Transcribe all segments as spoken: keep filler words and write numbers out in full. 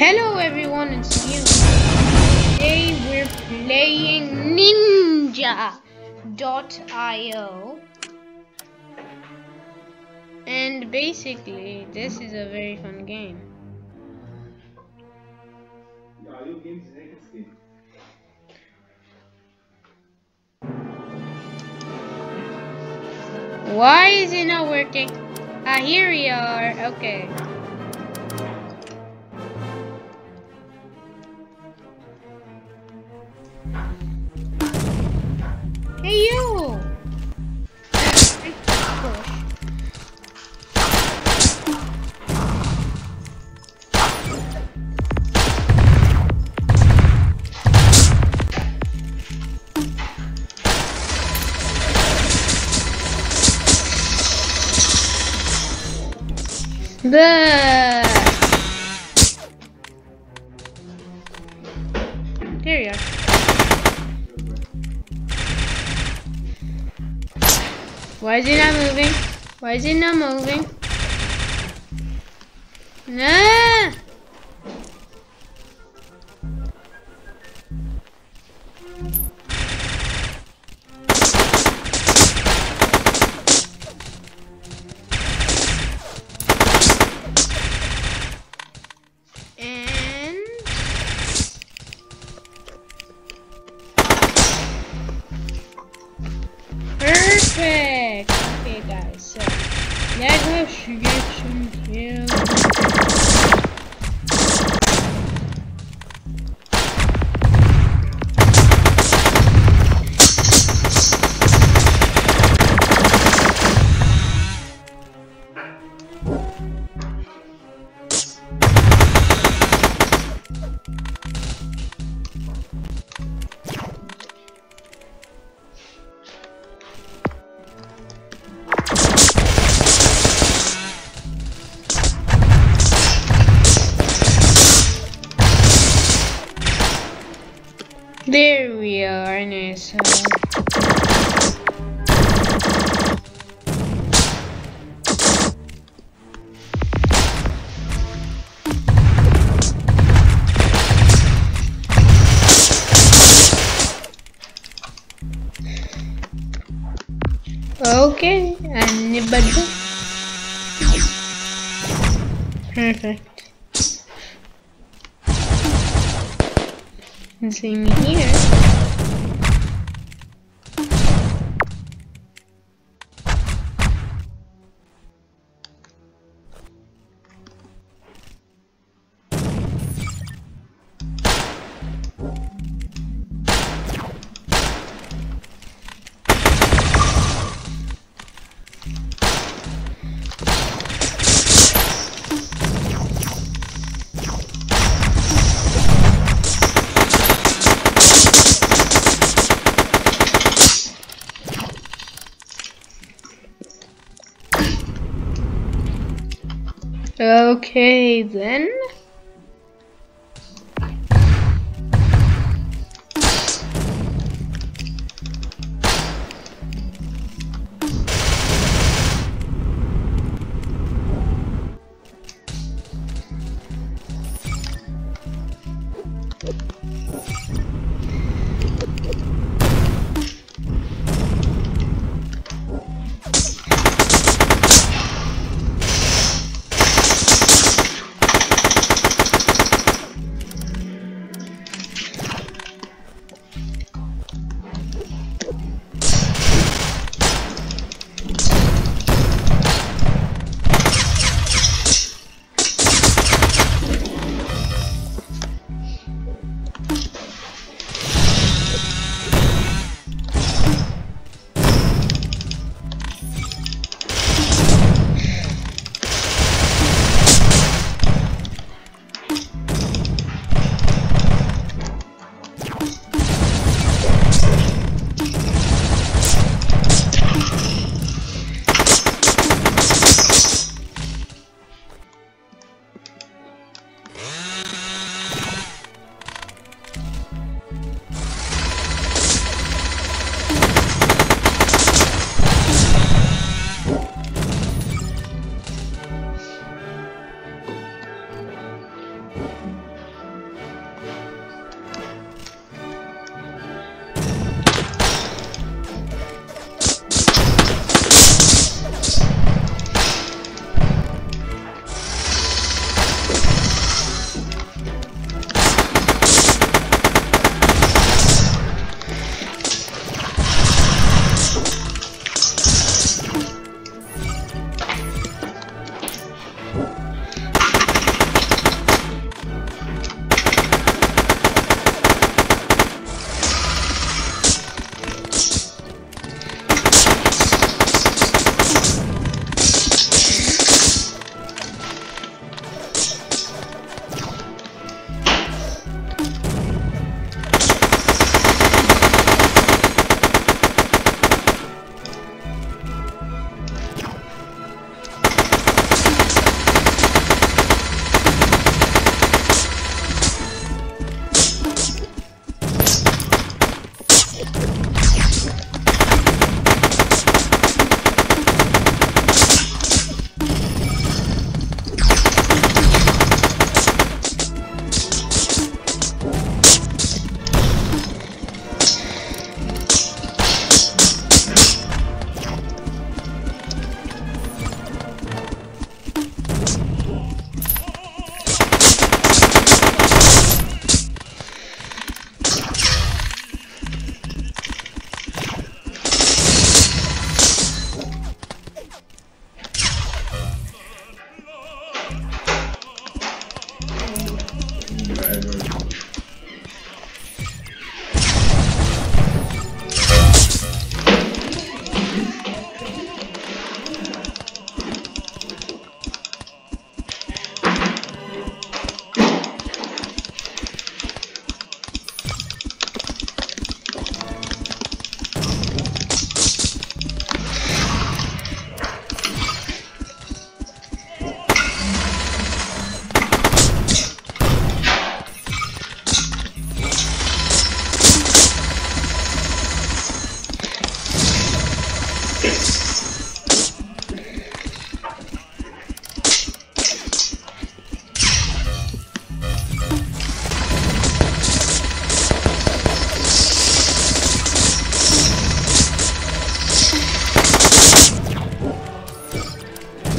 Hello everyone, it's you. Today we're playing Ninja dot i o. And basically, this is a very fun game. Why is it not working? Ah, here we are. Okay. Hey you! There we are. Why is it not moving? Why is it not moving? Nah. Perfect! Okay guys, so let's go get some kills. There we are, nice. Okay, anybody? Perfect. And see me here. Okay, then.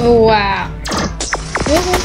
Oh, wow. Woo-hoo.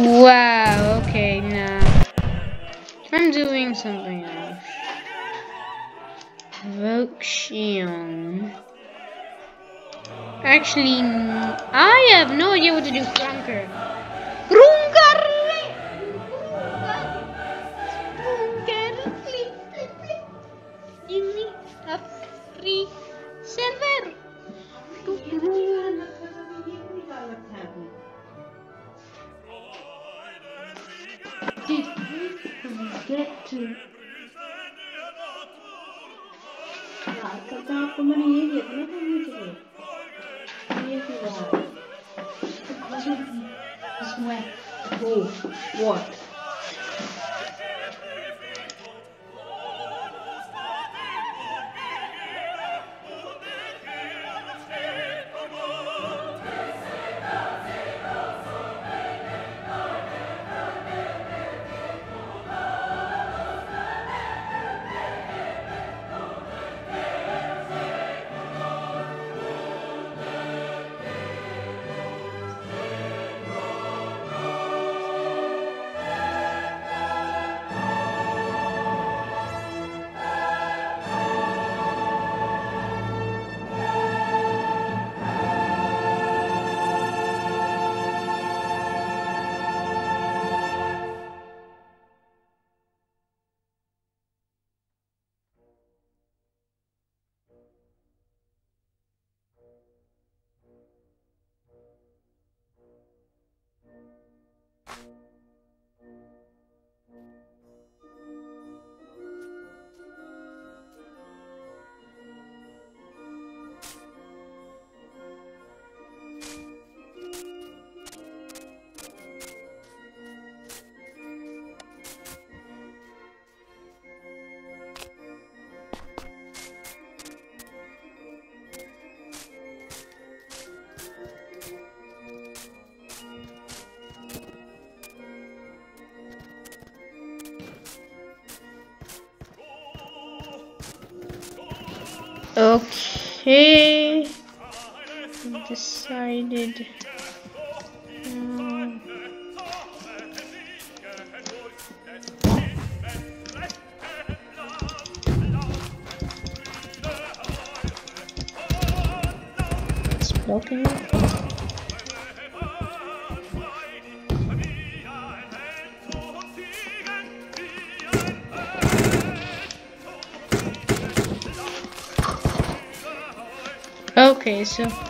Wow, okay, now I'm doing something else. Voxion. Actually, I have no idea what to do. Krunker. Krunker! Krunker! Flip, flip, flip. Give me a free server. Did we forget to? I got that for money idiot. What are you doing? Because of sweat. Oh, what? Okay, decided. Um, it's blocking. Okay, so